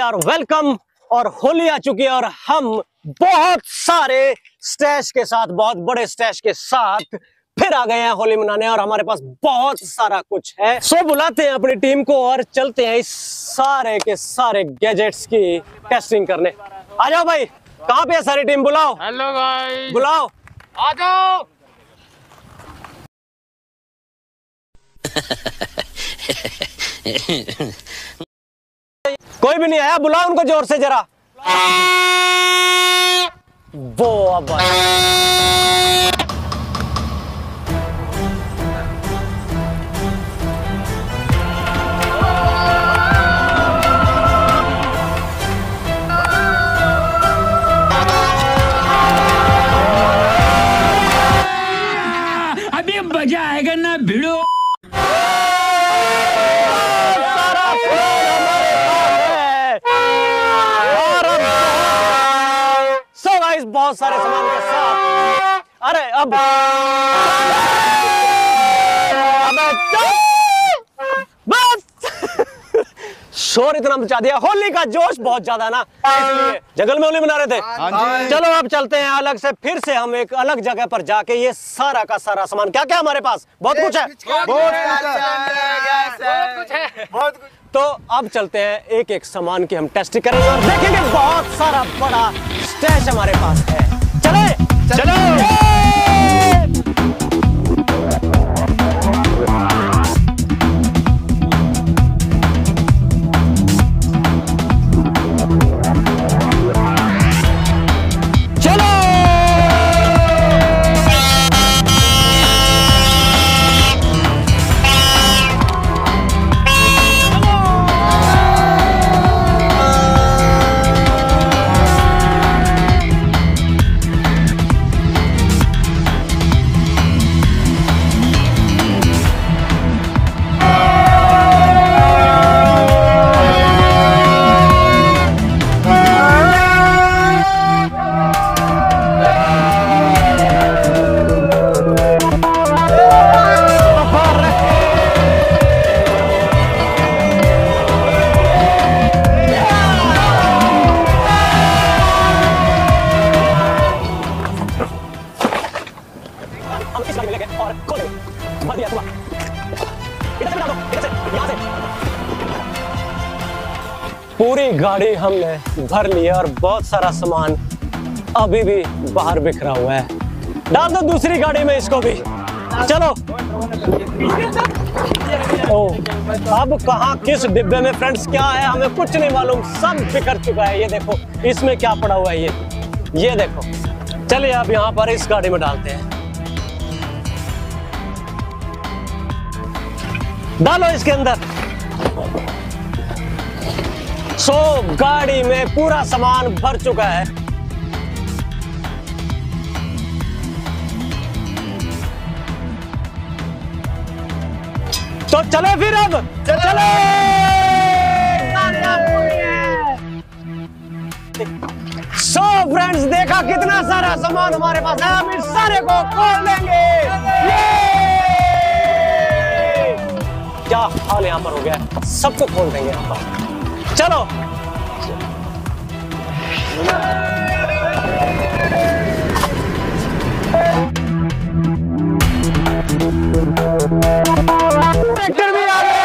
यार वेलकम। और होली आ चुकी है और हम बहुत सारे स्टैश के साथ, बहुत बड़े स्टैश के साथ फिर आ गए हैं होली मनाने और हमारे पास बहुत सारा कुछ है। सो बुलाते हैं अपनी टीम को और चलते हैं इस सारे के सारे गैजेट्स की टेस्टिंग करने। आ जाओ भाई, कहाँ पे है सारी टीम? बुलाओ। हेलो गाइस, बुलाओ, आ जाओ। कोई भी नहीं आया? बुलाओ उनको जोर से जरा। वो अब अभी मजा आएगा ना भिड़ो। बहुत सारे सामान के साथ। अरे अब बस शोर इतना मचा दिया, होली का जोश बहुत ज्यादा ना, इसलिए जंगल में होली मना रहे थे। चलो अब चलते हैं अलग से, फिर से हम एक अलग जगह पर जाके ये सारा का सारा सामान, क्या क्या हमारे पास, बहुत कुछ है, बहुत कुछ। तो अब चलते हैं एक एक सामान की हम टेस्टिंग करेंगे और देखेंगे बहुत सारा बड़ा स्टैश हमारे पास है। चले चलो। पूरी गाड़ी हमने भर ली है और बहुत सारा सामान अभी भी बाहर बिखरा हुआ है। डाल दो दूसरी गाड़ी में इसको भी। चलो ओ, अब कहाँ किस डिब्बे में फ्रेंड्स क्या है हमें कुछ नहीं मालूम, सब बिखर चुका है। ये देखो इसमें क्या पड़ा हुआ है, ये देखो। चलिए आप यहाँ पर इस गाड़ी में डालते हैं, डालो इसके अंदर। सो गाड़ी में पूरा सामान भर चुका है। तो चले फिर, अब चले। सो फ्रेंड्स देखा कितना सारा सामान हमारे पास है, हम इस सारे को खोल लेंगे। क्या हाल यहाँ पर हो गया है, सबको खोल देंगे यहाँ पर। चलो ट्रैक्टर भी आ गए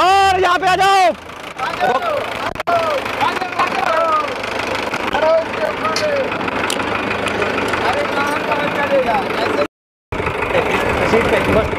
और यहाँ पे आ जाओ। सीट पे बस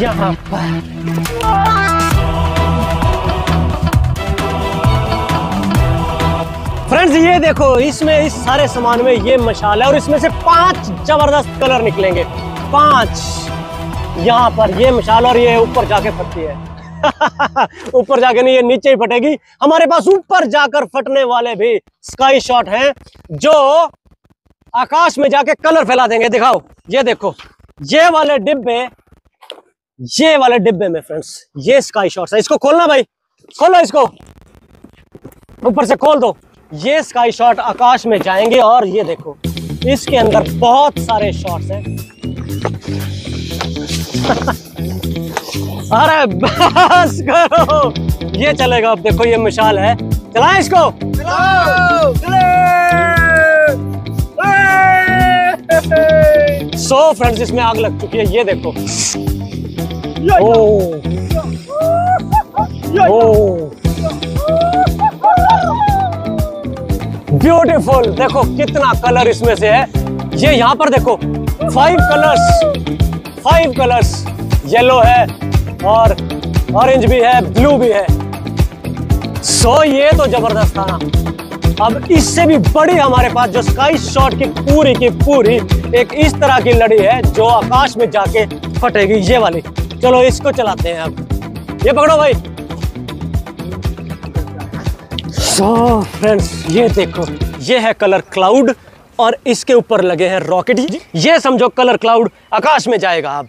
यहाँ पर फ्रेंड्स ये देखो, इसमें इस सारे सामान में ये मशाल है और इसमें से 5 जबरदस्त कलर निकलेंगे। 5 यहाँ पर ये मशाल और ये ऊपर जाके फटती है। ऊपर जाके नहीं, ये नीचे ही फटेगी। हमारे पास ऊपर जाकर फटने वाले भी स्काई शॉट हैं जो आकाश में जाके कलर फैला देंगे। दिखाओ, ये देखो ये वाले डिब्बे में फ्रेंड्स ये स्काई शॉट्स है। इसको खोलना भाई, खोलो इसको, ऊपर से खोल दो। ये स्काई शॉट आकाश में जाएंगे और ये देखो इसके अंदर बहुत सारे शॉट्स हैं। अरे बस करो, ये चलेगा। अब देखो ये मशाल है, चलाएं इसको। सो फ्रेंड्स इसमें आग लग चुकी है, ये देखो। ब्यूटीफुल, देखो कितना कलर इसमें से है। ये यहाँ पर देखो 5 कलर्स। येलो है और ऑरेंज भी है, ब्लू भी है। सो ये तो जबरदस्त था ना। अब इससे भी बड़ी हमारे पास जो स्काई शॉट की पूरी एक इस तरह की लड़ी है जो आकाश में जाके फटेगी, ये वाली। चलो इसको चलाते हैं। अब ये पकड़ो भाई। तो फ्रेंड्स ये देखो, ये है कलर क्लाउड और इसके ऊपर लगे हैं रॉकेट। ये समझो कलर क्लाउड आकाश में जाएगा अब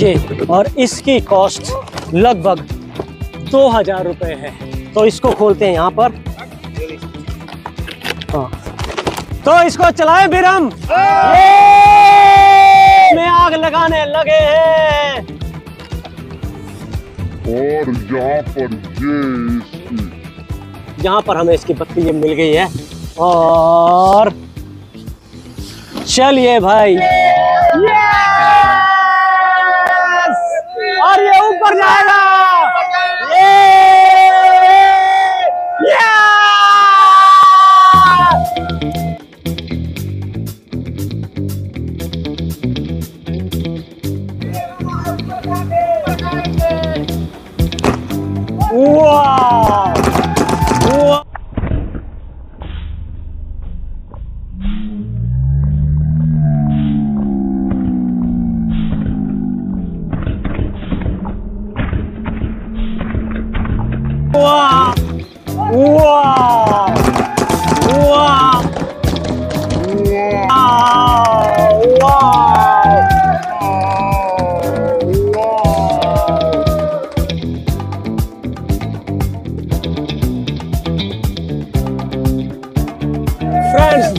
ये, और इसकी कॉस्ट लगभग 2000 रुपये है। तो इसको खोलते हैं यहाँ पर। हाँ, तो इसको चलाएं बिरम। में आग लगाने लगे हैं और यहाँ पर ये हमें इसकी बत्ती ये मिल गई है। और चलिए भाई, यस! और ये ऊपर जाएगा।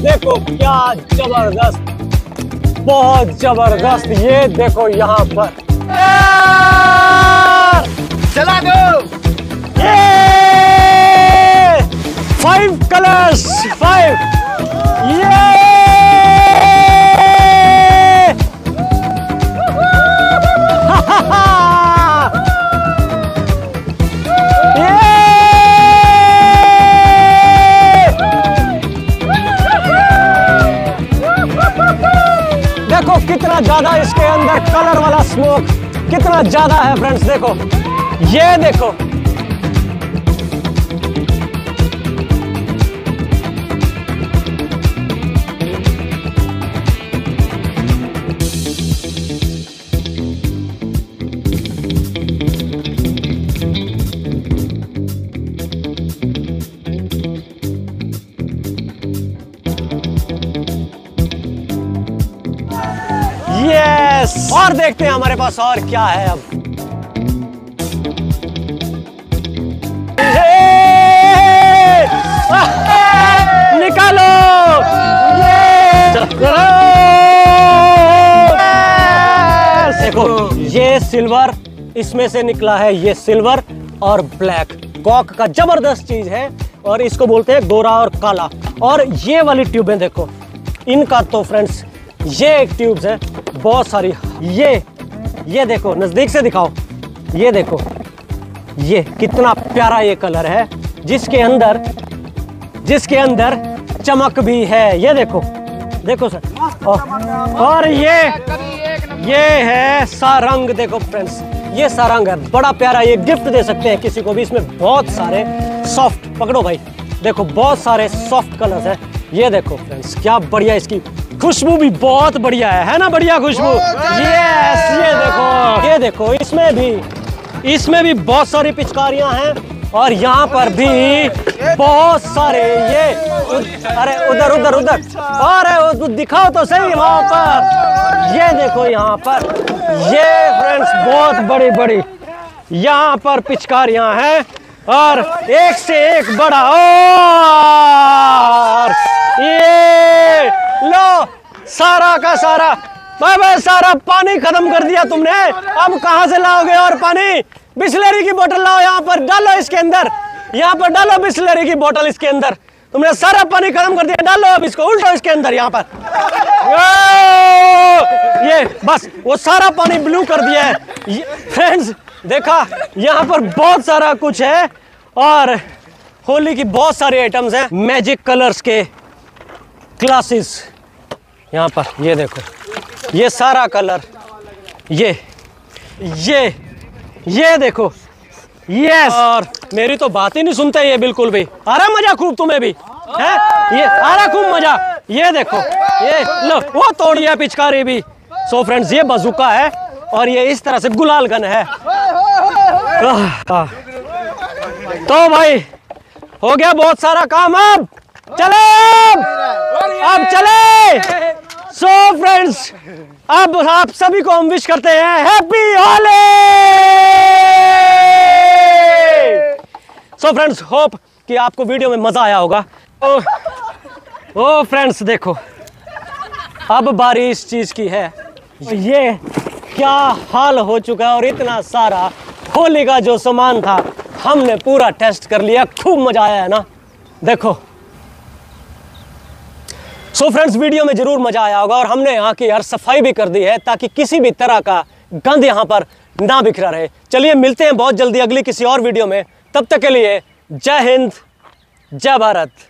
देखो क्या जबरदस्त, बहुत जबरदस्त। ये देखो यहाँ पर चला दो। 5 कलर्स 5। ये कितना ज्यादा इसके अंदर कलर वाला स्मोक कितना ज्यादा है फ्रेंड्स। देखो ये देखो, और देखते हैं हमारे पास और क्या है। अब निकालो, देखो ये सिल्वर, इसमें से निकला है ये सिल्वर और ब्लैक। कॉक का जबरदस्त चीज है और इसको बोलते हैं गोरा और काला। और ये वाली ट्यूबें देखो इनका, तो फ्रेंड्स ये एक ट्यूब्स है बहुत सारी। ये देखो नजदीक से दिखाओ, ये देखो ये कितना प्यारा ये कलर है जिसके अंदर चमक भी है, ये देखो देखो सर। और ये है सारंग, देखो फ्रेंड्स ये सारंग है, बड़ा प्यारा, ये गिफ्ट दे सकते हैं किसी को भी। इसमें बहुत सारे सॉफ्ट, पकड़ो भाई, देखो बहुत सारे सॉफ्ट कलर्स है। ये देखो फ्रेंड्स क्या बढ़िया, इसकी खुशबू भी बहुत बढ़िया है ना, बढ़िया खुशबू। यस, ये देखो इसमें भी बहुत सारी पिचकारियां हैं। और यहाँ पर भी बहुत सारे ये, अरे उधर उधर उधर, अरे दिखाओ तो सही वहां पर। ये देखो यहाँ पर ये फ्रेंड्स बहुत बड़ी बड़ी यहाँ पर पिचकारियां हैं, और एक से एक बड़ा। और ये लो सारा का सारा, भाई सारा पानी खत्म कर दिया तुमने, अब कहां से लाओगे और पानी? बिस्लरी की बोतल लाओ, यहाँ पर डालो इसके अंदर, यहाँ पर डालो बिस्लरी की बोतल इसके अंदर। तुमने सारा पानी खत्म कर दिया, डालो अब इसको, उल्टो इसके अंदर। यहाँ पर ये बस वो सारा पानी ब्लू कर दिया है। फ्रेंड्स देखा, यहाँ पर बहुत सारा कुछ है, और होली की बहुत सारे आइटम्स हैं। मैजिक कलर्स के ग्लासेस यहाँ पर, ये देखो ये सारा कलर, ये देखो। यस, और मेरी तो बात ही नहीं सुनते ये बिल्कुल भी। आ रहा मजा खूब तुम्हें भी है, ये आ रहा खूब मजा। ये देखो ये लो, वो तोड़िया पिचकारी भी। सो फ्रेंड्स ये बजूका है, और ये इस तरह से गुलाल गन है। तो भाई हो गया बहुत सारा काम, अब चले, अब चले। सो फ्रेंड्स अब आप सभी को हम विश करते हैं happy Holi. So friends hope कि आपको वीडियो में मजा आया होगा। ओ फ्रेंड्स देखो अब बारी इस चीज की है, ये क्या हाल हो चुका है। और इतना सारा होली का जो सामान था हमने पूरा टेस्ट कर लिया, खूब मजा आया है ना, देखो। सो फ्रेंड्स वीडियो में जरूर मजा आया होगा, और हमने यहाँ की यार सफाई भी कर दी है ताकि किसी भी तरह का गंद यहाँ पर ना बिखरा रहे। चलिए मिलते हैं बहुत जल्दी अगली किसी और वीडियो में, तब तक के लिए जय हिंद जय भारत।